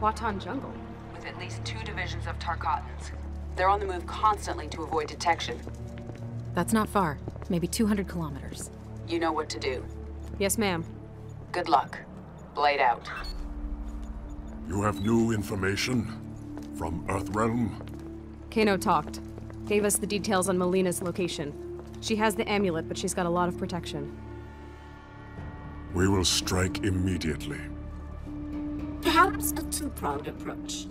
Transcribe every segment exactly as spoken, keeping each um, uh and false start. Quatall jungle. With at least two divisions of Tarkatans. They're on the move constantly to avoid detection. That's not far. Maybe two hundred kilometers. You know what to do. Yes, ma'am. Good luck. Blade out. You have new information? From Earthrealm? Kano talked. Gave us the details on Milena's location. She has the amulet, but she's got a lot of protection. We will strike immediately. Perhaps a two-pronged approach.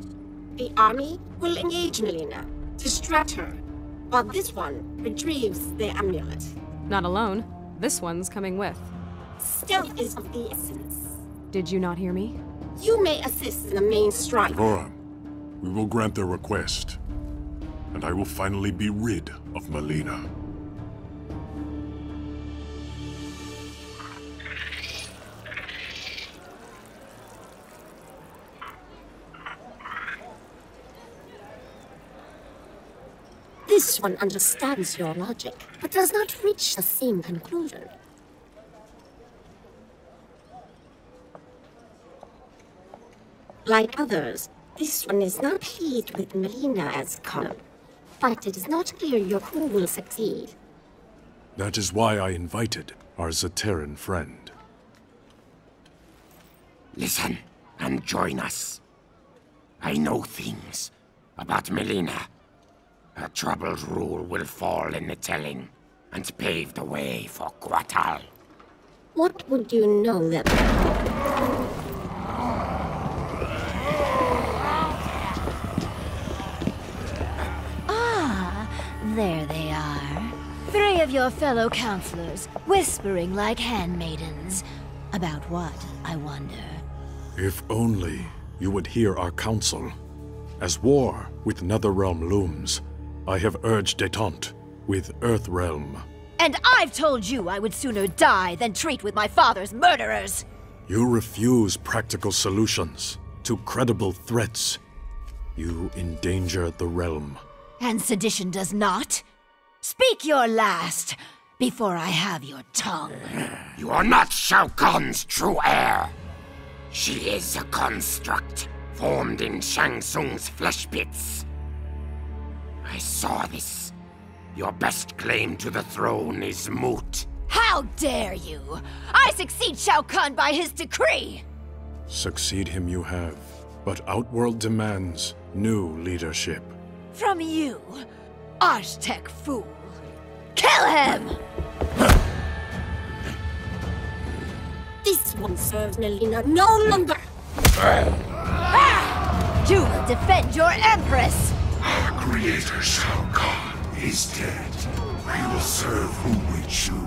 The army will engage Mileena, distract her, while this one retrieves the amulet. Not alone. This one's coming with. Stealth is of the essence. Did you not hear me? You may assist in the main strike. D'Vorah, we will grant their request, and I will finally be rid of Mileena. This one understands your logic, but does not reach the same conclusion. Like others, this one is not pleased with Mileena as Khan, but it is not clear your crew will succeed. That is why I invited our Zaterran friend. Listen and join us. I know things about Mileena. Her troubled rule will fall in the telling, and pave the way for Quatall. What would you know that? Ah, there they are. Three of your fellow counselors, whispering like handmaidens. About what, I wonder? If only you would hear our counsel. As war with Netherrealm looms, I have urged détente with Earthrealm. And I've told you I would sooner die than treat with my father's murderers! You refuse practical solutions to credible threats. You endanger the realm. And sedition does not? Speak your last, before I have your tongue. You are not Shao Kahn's true heir. She is a construct, formed in Shang Tsung's flesh pits. I saw this. Your best claim to the throne is moot. How dare you! I succeed Shao Kahn by his decree! Succeed him you have, but Outworld demands new leadership. From you, Archtec fool! Kill him! This one serves Nelina no longer! Ah! You will defend your Empress! Our creator, Shao Kahn, is dead. We will serve whom we choose.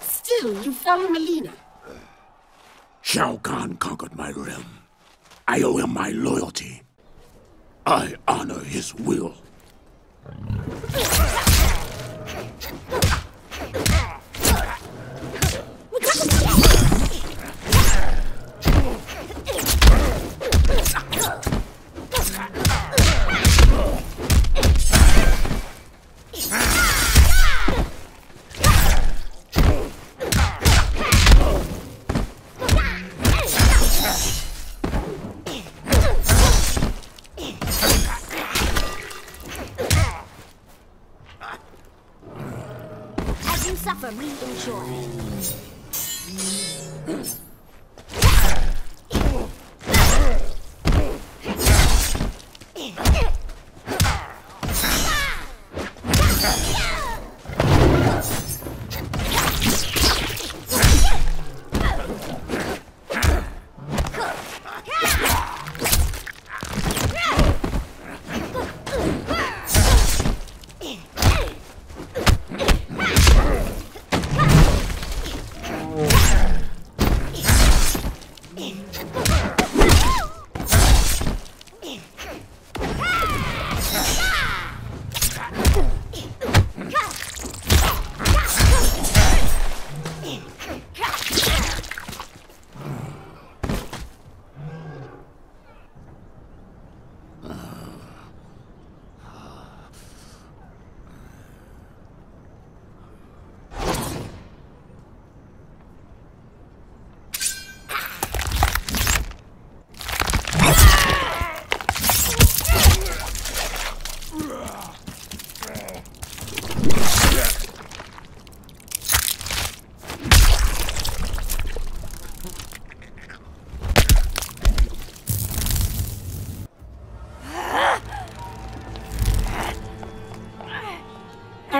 Still, you found Mileena. Shao Kahn conquered my realm. I owe him my loyalty. I honor his will.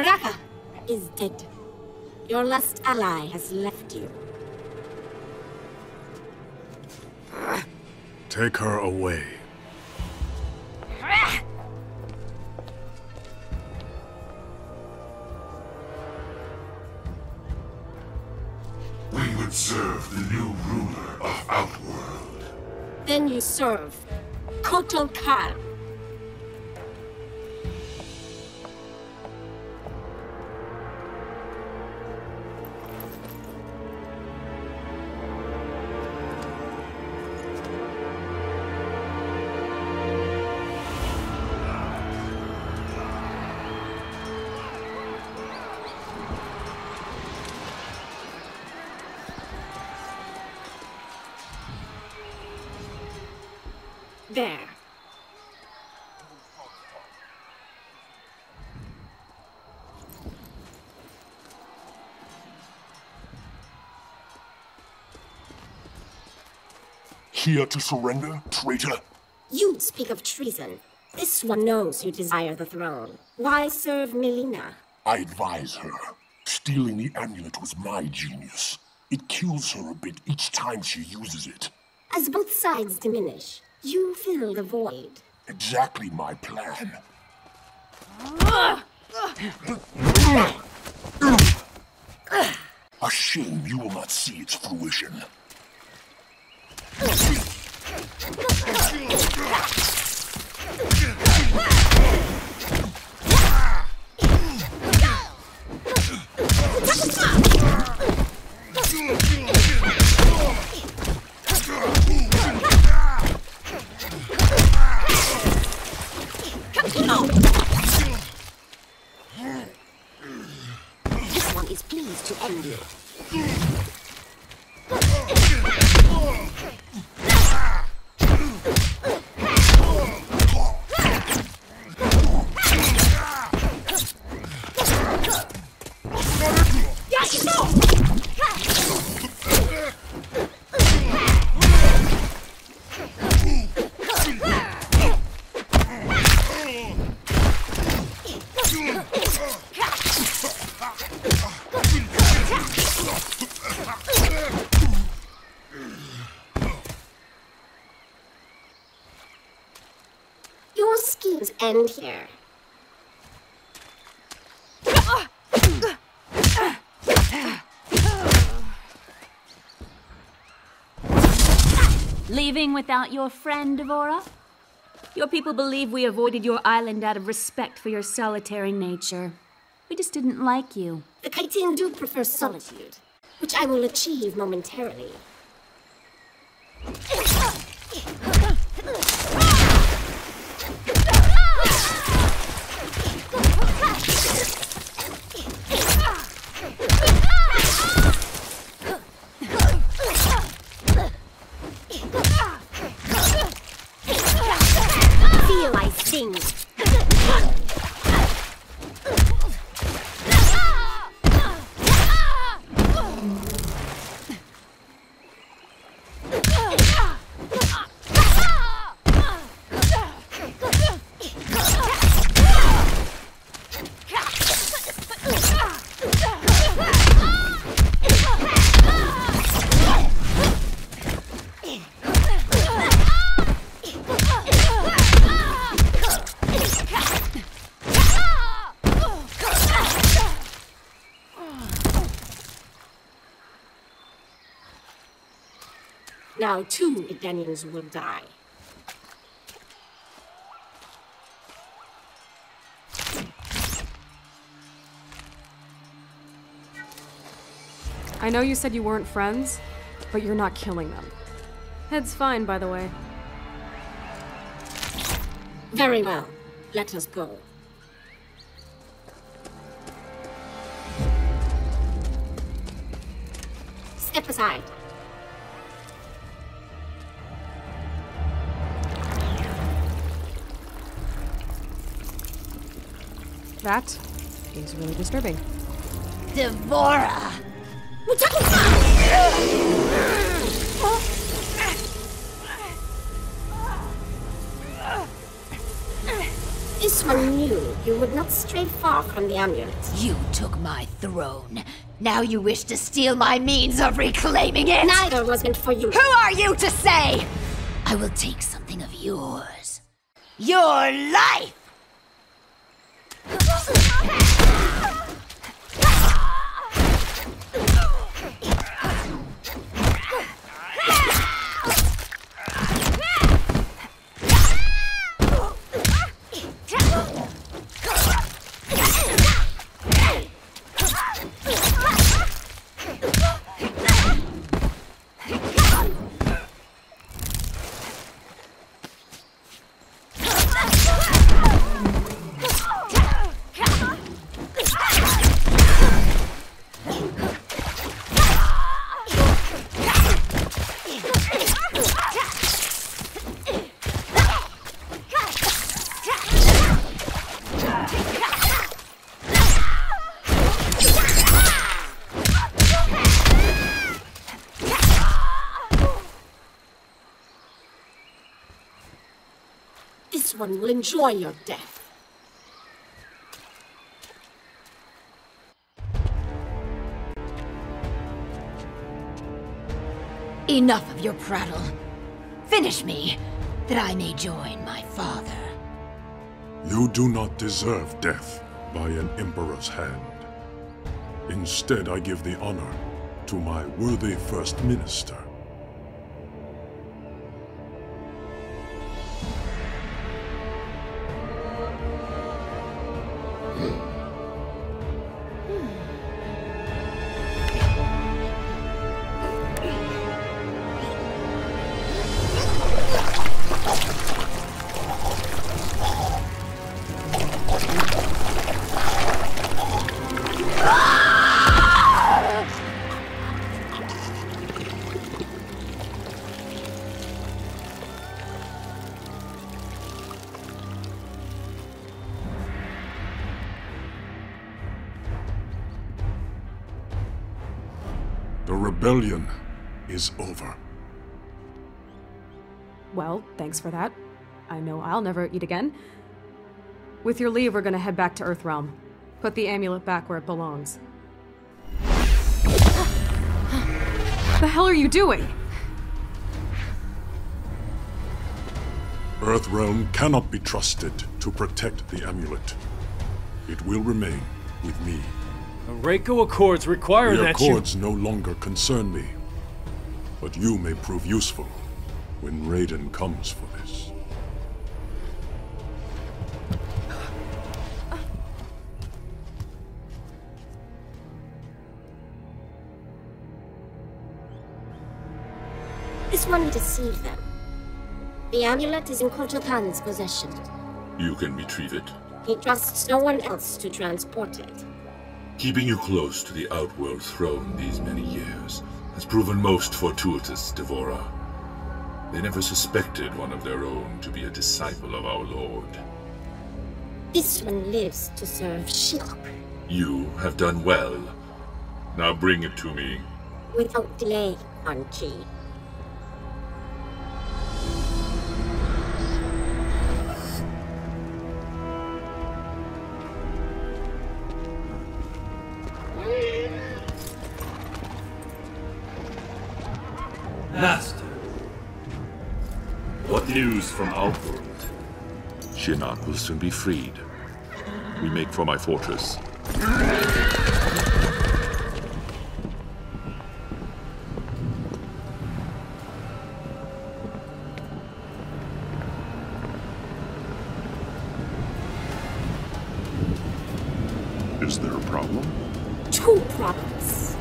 Baraka is dead. Your last ally has left you. Take her away. We would serve the new ruler of Outworld. Then you serve Kotal Kahn. There. Here to surrender, traitor? You speak of treason. This one knows you desire the throne. Why serve Mileena? I advise her. Stealing the amulet was my genius. It kills her a bit each time she uses it. As both sides diminish, you fill the void. Exactly my plan. A shame you will not see its fruition. End here. Leaving without your friend, D'Vorah? Your people believe we avoided your island out of respect for your solitary nature. We just didn't like you. The Kytinn do prefer solitude, which I will achieve momentarily. Now two Edenians will die. I know you said you weren't friends, but you're not killing them. Head's fine, by the way. Very well. Let us go. Step aside. That is really disturbing. D'Vorah! Isman knew you would not stray far from the amulet. You took my throne. Now you wish to steal my means of reclaiming it? Neither was meant for you. Who are you to say? I will take something of yours. Your life! One will enjoy your death. Enough of your prattle. Finish me, that I may join my father. You do not deserve death by an emperor's hand. Instead, I give the honor to my worthy first minister. The rebellion is over. Well, thanks for that. I know I'll never eat again. With your leave, we're gonna head back to Earthrealm. Put the amulet back where it belongs. The hell are you doing? Earthrealm cannot be trusted to protect the amulet. It will remain with me. The Reiko Accords require that you— The Accords no longer concern me. But you may prove useful when Raiden comes for this. This one deceived them. The amulet is in Kotal Kahn's possession. You can retrieve it. He trusts no one else to transport it. Keeping you close to the Outworld throne these many years has proven most fortuitous, D'Vorah. They never suspected one of their own to be a disciple of our Lord. This one lives to serve Shinnok. You have done well. Now bring it to me. Without delay, Anji. News from Outworld. Shinnok will soon be freed. We make for my fortress. Is there a problem? Two problems.